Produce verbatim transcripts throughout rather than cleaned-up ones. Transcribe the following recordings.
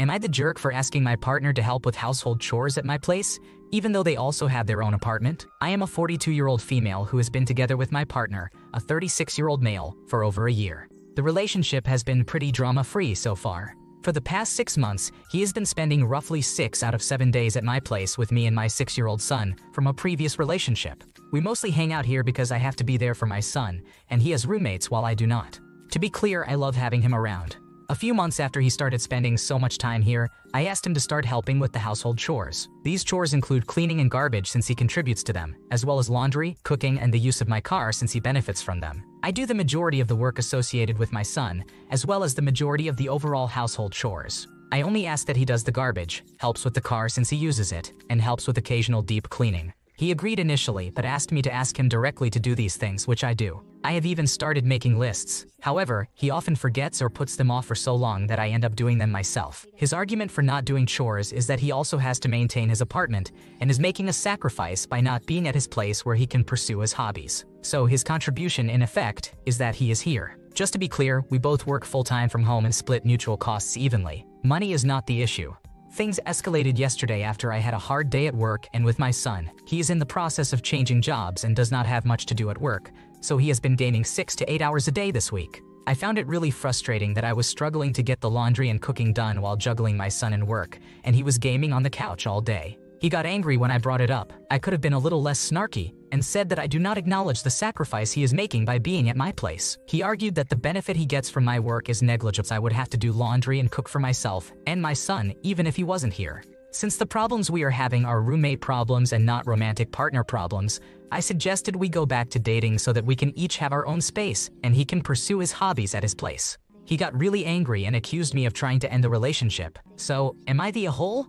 Am I the jerk for asking my partner to help with household chores at my place, even though they also have their own apartment? I am a forty-two-year-old female who has been together with my partner, a thirty-six-year-old male, for over a year. The relationship has been pretty drama-free so far. For the past six months, he has been spending roughly six out of seven days at my place with me and my six-year-old son from a previous relationship. We mostly hang out here because I have to be there for my son, and he has roommates while I do not. To be clear, I love having him around. A few months after he started spending so much time here, I asked him to start helping with the household chores. These chores include cleaning and garbage since he contributes to them, as well as laundry, cooking, and the use of my car since he benefits from them. I do the majority of the work associated with my son, as well as the majority of the overall household chores. I only ask that he does the garbage, helps with the car since he uses it, and helps with occasional deep cleaning. He agreed initially but asked me to ask him directly to do these things, which I do. I have even started making lists. However, he often forgets or puts them off for so long that I end up doing them myself. His argument for not doing chores is that he also has to maintain his apartment and is making a sacrifice by not being at his place where he can pursue his hobbies. So his contribution, in effect, is that he is here. Just to be clear, we both work full-time from home and split mutual costs evenly. Money is not the issue. Things escalated yesterday after I had a hard day at work and with my son. He is in the process of changing jobs and does not have much to do at work, so he has been gaining six to eight hours a day this week. I found it really frustrating that I was struggling to get the laundry and cooking done while juggling my son and work, and he was gaming on the couch all day. He got angry when I brought it up. I could have been a little less snarky and said that I do not acknowledge the sacrifice he is making by being at my place. He argued that the benefit he gets from my work is negligible. I would have to do laundry and cook for myself and my son even if he wasn't here. Since the problems we are having are roommate problems and not romantic partner problems, I suggested we go back to dating so that we can each have our own space and he can pursue his hobbies at his place. He got really angry and accused me of trying to end the relationship. So, am I the a-hole?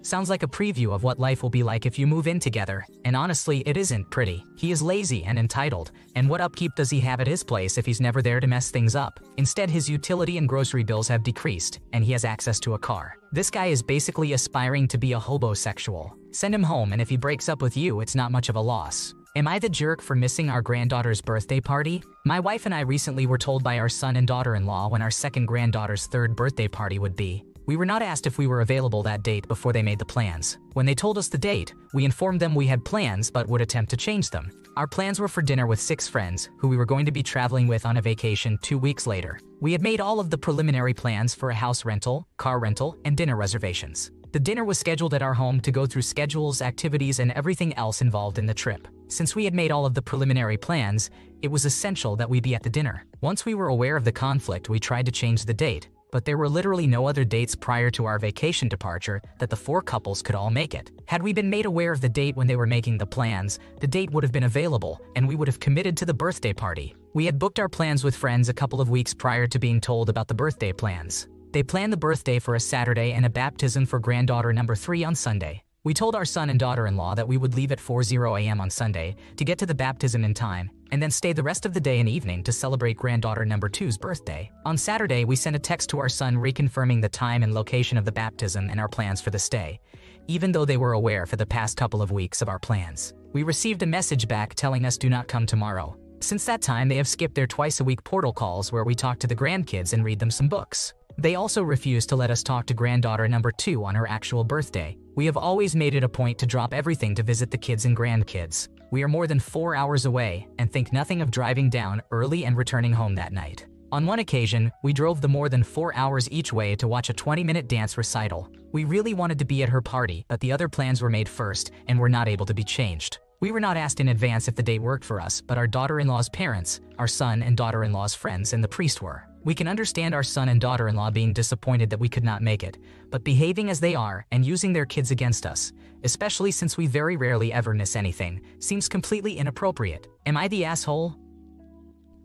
Sounds like a preview of what life will be like if you move in together, and honestly, it isn't pretty. He is lazy and entitled, and what upkeep does he have at his place if he's never there to mess things up? Instead, his utility and grocery bills have decreased, and he has access to a car. This guy is basically aspiring to be a hobosexual. Send him home, and if he breaks up with you, it's not much of a loss. Am I the jerk for missing our granddaughter's birthday party? My wife and I recently were told by our son and daughter-in-law when our second granddaughter's third birthday party would be. We were not asked if we were available that date before they made the plans. When they told us the date, we informed them we had plans but would attempt to change them. Our plans were for dinner with six friends who we were going to be traveling with on a vacation two weeks later. We had made all of the preliminary plans for a house rental, car rental, and dinner reservations. The dinner was scheduled at our home to go through schedules, activities, and everything else involved in the trip. Since we had made all of the preliminary plans, it was essential that we be at the dinner. Once we were aware of the conflict, we tried to change the date, but there were literally no other dates prior to our vacation departure that the four couples could all make it. Had we been made aware of the date when they were making the plans, the date would have been available and we would have committed to the birthday party. We had booked our plans with friends a couple of weeks prior to being told about the birthday plans. They planned the birthday for a Saturday and a baptism for granddaughter number three on Sunday. We told our son and daughter-in-law that we would leave at four a m on Sunday to get to the baptism in time, and then stay the rest of the day and evening to celebrate granddaughter number two's birthday. On Saturday, we sent a text to our son reconfirming the time and location of the baptism and our plans for the stay, even though they were aware for the past couple of weeks of our plans. We received a message back telling us do not come tomorrow. Since that time, they have skipped their twice-a-week portal calls where we talk to the grandkids and read them some books. They also refused to let us talk to granddaughter number two on her actual birthday. We have always made it a point to drop everything to visit the kids and grandkids. We are more than four hours away and think nothing of driving down early and returning home that night. On one occasion, we drove the more than four hours each way to watch a twenty-minute dance recital. We really wanted to be at her party, but the other plans were made first and were not able to be changed. We were not asked in advance if the date worked for us, but our daughter-in-law's parents, our son and daughter-in-law's friends, and the priest were. We can understand our son and daughter-in-law being disappointed that we could not make it, but behaving as they are and using their kids against us, especially since we very rarely ever miss anything, seems completely inappropriate. Am I the asshole?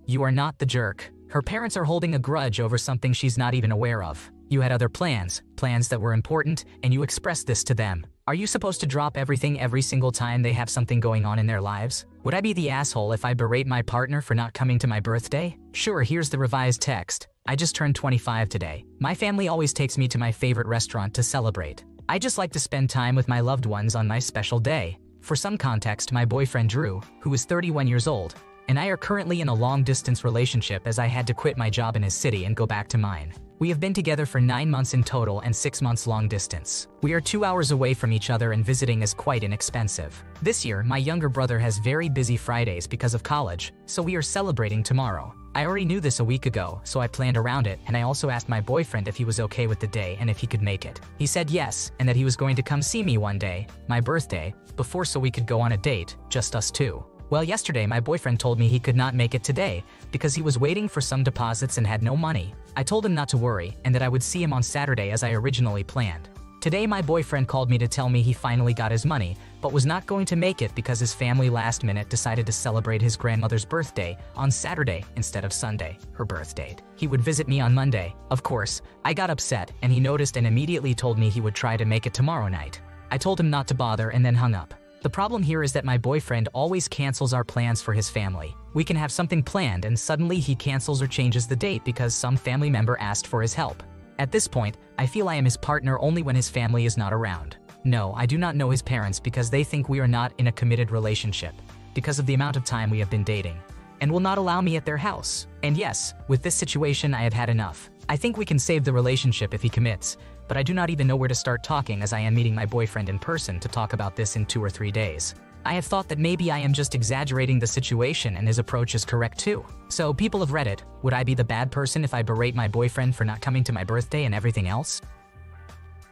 You are not the jerk. Her parents are holding a grudge over something she's not even aware of. You had other plans, plans that were important, and you expressed this to them. Are you supposed to drop everything every single time they have something going on in their lives? Would I be the asshole if I berate my partner for not coming to my birthday? Sure, here's the revised text. I just turned twenty-five today. My family always takes me to my favorite restaurant to celebrate. I just like to spend time with my loved ones on my special day. For some context, my boyfriend Drew, who is thirty-one years old, and I are currently in a long-distance relationship as I had to quit my job in his city and go back to mine. We have been together for nine months in total and six months long distance. We are two hours away from each other and visiting is quite inexpensive. This year, my younger brother has very busy Fridays because of college, so we are celebrating tomorrow. I already knew this a week ago, so I planned around it, and I also asked my boyfriend if he was okay with the day and if he could make it. He said yes, and that he was going to come see me one day, my birthday, before so we could go on a date, just us two. Well, yesterday my boyfriend told me he could not make it today because he was waiting for some deposits and had no money. I told him not to worry and that I would see him on Saturday as I originally planned. Today my boyfriend called me to tell me he finally got his money, but was not going to make it because his family last minute decided to celebrate his grandmother's birthday on Saturday instead of Sunday, her birth date. He would visit me on Monday. Of course, I got upset and he noticed and immediately told me he would try to make it tomorrow night. I told him not to bother and then hung up. The problem here is that my boyfriend always cancels our plans for his family. We can have something planned and suddenly he cancels or changes the date because some family member asked for his help. At this point, I feel I am his partner only when his family is not around. No, I do not know his parents because they think we are not in a committed relationship because of the amount of time we have been dating, and will not allow me at their house. And yes, with this situation I have had enough. I think we can save the relationship if he commits, but I do not even know where to start talking as I am meeting my boyfriend in person to talk about this in two or three days. I have thought that maybe I am just exaggerating the situation and his approach is correct too. So people have read it. Would I be the bad person if I berate my boyfriend for not coming to my birthday and everything else?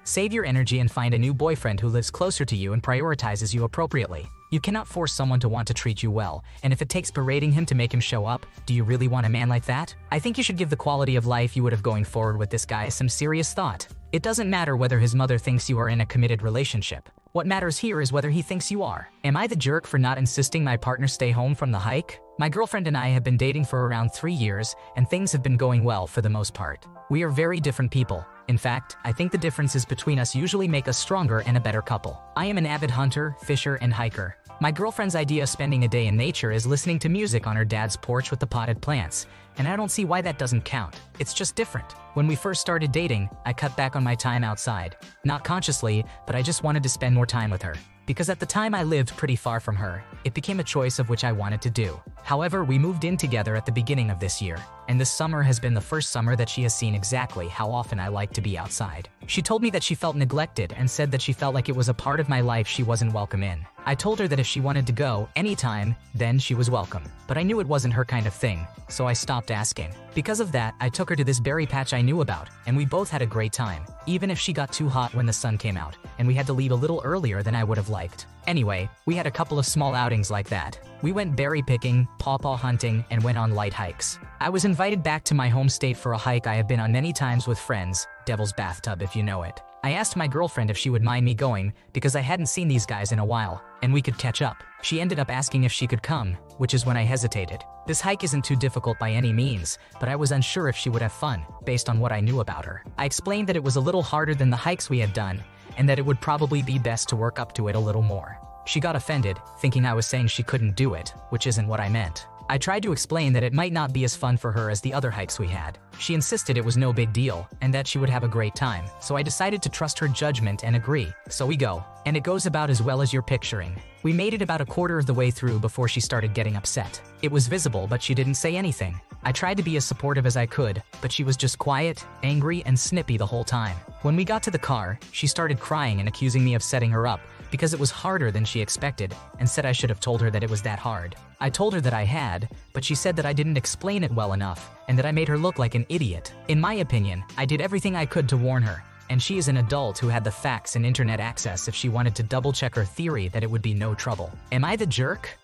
Save your energy and find a new boyfriend who lives closer to you and prioritizes you appropriately. You cannot force someone to want to treat you well, and if it takes berating him to make him show up, do you really want a man like that? I think you should give the quality of life you would have going forward with this guy some serious thought. It doesn't matter whether his mother thinks you are in a committed relationship. What matters here is whether he thinks you are. Am I the jerk for not insisting my partner stay home from the hike? My girlfriend and I have been dating for around three years, and things have been going well for the most part. We are very different people. In fact, I think the differences between us usually make us stronger and a better couple. I am an avid hunter, fisher, and hiker. My girlfriend's idea of spending a day in nature is listening to music on her dad's porch with the potted plants, and I don't see why that doesn't count. It's just different. When we first started dating, I cut back on my time outside. Not consciously, but I just wanted to spend more time with her. Because at the time I lived pretty far from her, it became a choice of which I wanted to do. However, we moved in together at the beginning of this year, and this summer has been the first summer that she has seen exactly how often I like to be outside. She told me that she felt neglected and said that she felt like it was a part of my life she wasn't welcome in. I told her that if she wanted to go anytime, then she was welcome. But I knew it wasn't her kind of thing, so I stopped asking. Because of that, I took her to this berry patch I knew about, and we both had a great time, even if she got too hot when the sun came out, and we had to leave a little earlier than I would have liked. Anyway, we had a couple of small outings like that. We went berry picking, pawpaw hunting, and went on light hikes. I was invited back to my home state for a hike I have been on many times with friends, Devil's Bathtub if you know it. I asked my girlfriend if she would mind me going, because I hadn't seen these guys in a while, and we could catch up. She ended up asking if she could come, which is when I hesitated. This hike isn't too difficult by any means, but I was unsure if she would have fun, based on what I knew about her. I explained that it was a little harder than the hikes we had done, and that it would probably be best to work up to it a little more. She got offended, thinking I was saying she couldn't do it, which isn't what I meant. I tried to explain that it might not be as fun for her as the other hikes we had. She insisted it was no big deal, and that she would have a great time, so I decided to trust her judgment and agree. So we go, and it goes about as well as you're picturing. We made it about a quarter of the way through before she started getting upset. It was visible, but she didn't say anything. I tried to be as supportive as I could, but she was just quiet, angry, and snippy the whole time. When we got to the car, she started crying and accusing me of setting her up, because it was harder than she expected, and said I should have told her that it was that hard. I told her that I had, but she said that I didn't explain it well enough, and that I made her look like an idiot. In my opinion, I did everything I could to warn her, and she is an adult who had the facts and internet access if she wanted to double-check her theory that it would be no trouble. Am I the jerk?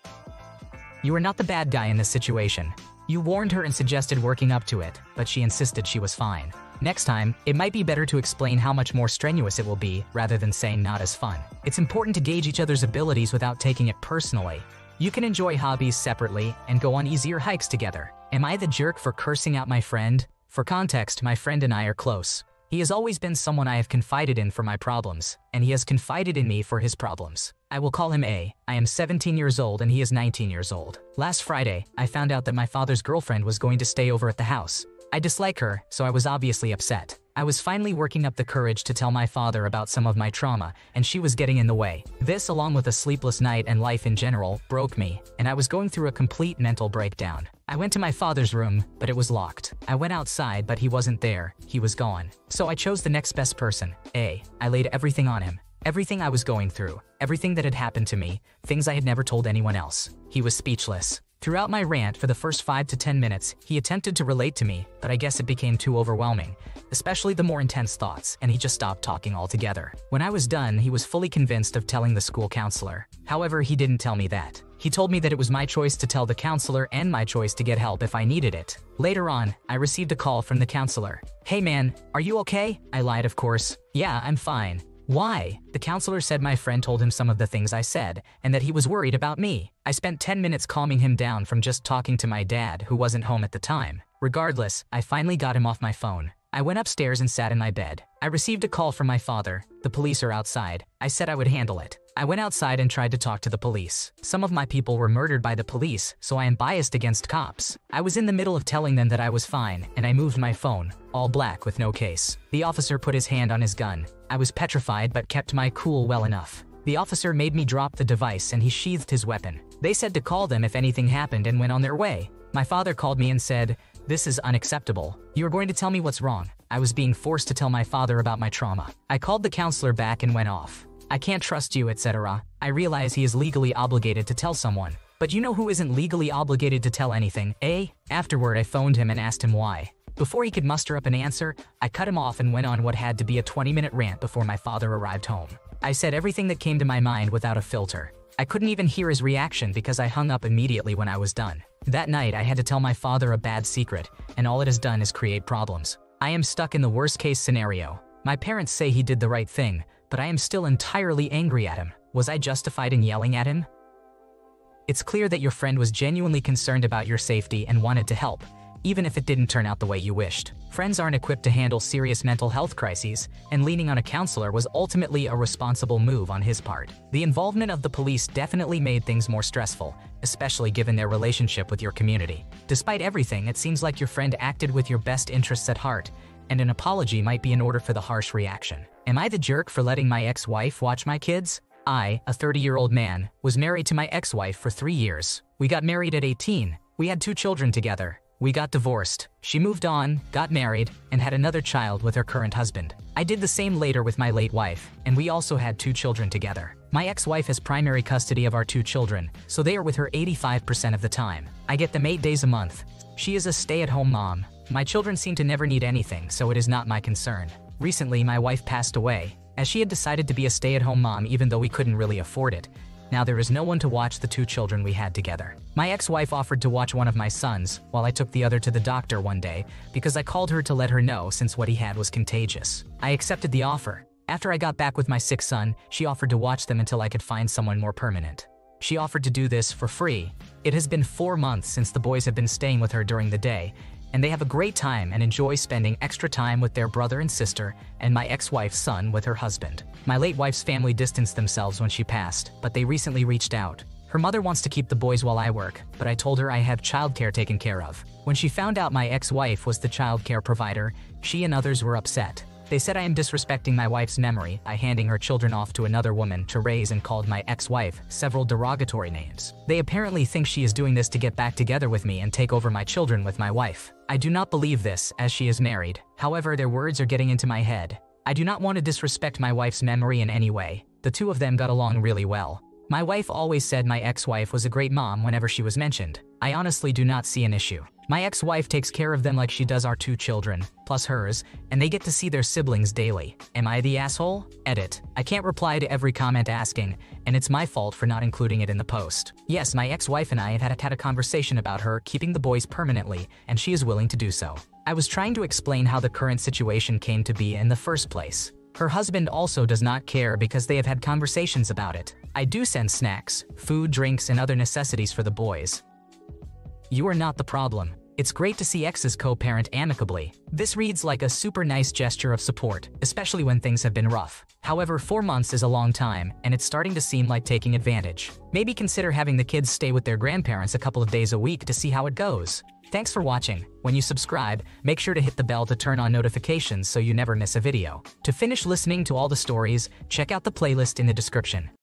You are not the bad guy in this situation. You warned her and suggested working up to it, but she insisted she was fine. Next time, it might be better to explain how much more strenuous it will be, rather than saying not as fun. It's important to gauge each other's abilities without taking it personally. You can enjoy hobbies separately and go on easier hikes together. Am I the jerk for cursing out my friend? For context, my friend and I are close. He has always been someone I have confided in for my problems, and he has confided in me for his problems. I will call him A. I am seventeen years old and he is nineteen years old. Last Friday, I found out that my father's girlfriend was going to stay over at the house. I dislike her, so I was obviously upset. I was finally working up the courage to tell my father about some of my trauma, and she was getting in the way. This, along with a sleepless night and life in general, broke me, and I was going through a complete mental breakdown. I went to my father's room, but it was locked. I went outside, but he wasn't there, he was gone. So I chose the next best person, A. I laid everything on him. Everything I was going through, everything that had happened to me, things I had never told anyone else. He was speechless. Throughout my rant for the first five to ten minutes, he attempted to relate to me, but I guess it became too overwhelming, especially the more intense thoughts, and he just stopped talking altogether. When I was done, he was fully convinced of telling the school counselor. However, he didn't tell me that. He told me that it was my choice to tell the counselor and my choice to get help if I needed it. Later on, I received a call from the counselor. "Hey man, are you okay?" I lied, of course. "Yeah, I'm fine." "Why?" The counselor said my friend told him some of the things I said, and that he was worried about me. I spent ten minutes calming him down from just talking to my dad, who wasn't home at the time. Regardless, I finally got him off my phone. I went upstairs and sat in my bed. I received a call from my father. The police are outside. I said I would handle it. I went outside and tried to talk to the police. Some of my people were murdered by the police, so I am biased against cops. I was in the middle of telling them that I was fine, and I moved my phone, all black with no case. The officer put his hand on his gun. I was petrified but kept my cool well enough. The officer made me drop the device and he sheathed his weapon. They said to call them if anything happened and went on their way. My father called me and said, "This is unacceptable. You're going to tell me what's wrong." I was being forced to tell my father about my trauma. I called the counselor back and went off. "I can't trust you, et cetera" I realize he is legally obligated to tell someone. But you know who isn't legally obligated to tell anything, eh? Afterward, I phoned him and asked him why. Before he could muster up an answer, I cut him off and went on what had to be a twenty-minute rant before my father arrived home. I said everything that came to my mind without a filter. I couldn't even hear his reaction because I hung up immediately when I was done. That night, I had to tell my father a bad secret, and all it has done is create problems. I am stuck in the worst-case scenario. My parents say he did the right thing, but I am still entirely angry at him. Was I justified in yelling at him? It's clear that your friend was genuinely concerned about your safety and wanted to help, even if it didn't turn out the way you wished. Friends aren't equipped to handle serious mental health crises, and leaning on a counselor was ultimately a responsible move on his part. The involvement of the police definitely made things more stressful, especially given their relationship with your community. Despite everything, it seems like your friend acted with your best interests at heart, and an apology might be in order for the harsh reaction. Am I the jerk for letting my ex-wife watch my kids? I, a thirty-year-old man, was married to my ex-wife for three years. We got married at eighteen. We had two children together. We got divorced, she moved on, got married, and had another child with her current husband. I did the same later with my late wife, and we also had two children together. My ex-wife has primary custody of our two children, so they are with her eighty-five percent of the time. I get them eight days a month. She is a stay-at-home mom. My children seem to never need anything, so it is not my concern. Recently, my wife passed away, as she had decided to be a stay-at-home mom even though we couldn't really afford it. Now there is no one to watch the two children we had together. My ex-wife offered to watch one of my sons, while I took the other to the doctor one day, because I called her to let her know since what he had was contagious. I accepted the offer. After I got back with my sick son, she offered to watch them until I could find someone more permanent. She offered to do this for free. It has been four months since the boys have been staying with her during the day, and they have a great time and enjoy spending extra time with their brother and sister and my ex-wife's son with her husband. My late wife's family distanced themselves when she passed, but they recently reached out. Her mother wants to keep the boys while I work, but I told her I have childcare taken care of. When she found out my ex-wife was the childcare provider, she and others were upset. They said I am disrespecting my wife's memory by handing her children off to another woman to raise and called my ex-wife several derogatory names. They apparently think she is doing this to get back together with me and take over my children with my wife. I do not believe this, as she is married. However, their words are getting into my head. I do not want to disrespect my wife's memory in any way. The two of them got along really well. My wife always said my ex-wife was a great mom whenever she was mentioned. I honestly do not see an issue. My ex-wife takes care of them like she does our two children, plus hers, and they get to see their siblings daily. Am I the asshole? Edit. I can't reply to every comment asking, and it's my fault for not including it in the post. Yes, my ex-wife and I have had a conversation about her keeping the boys permanently, and she is willing to do so. I was trying to explain how the current situation came to be in the first place. Her husband also does not care because they have had conversations about it. I do send snacks, food, drinks, and other necessities for the boys. You are not the problem. It's great to see exes co-parent amicably. This reads like a super nice gesture of support, especially when things have been rough. However, four months is a long time, and it's starting to seem like taking advantage. Maybe consider having the kids stay with their grandparents a couple of days a week to see how it goes. Thanks for watching. When you subscribe, make sure to hit the bell to turn on notifications so you never miss a video. To finish listening to all the stories, check out the playlist in the description.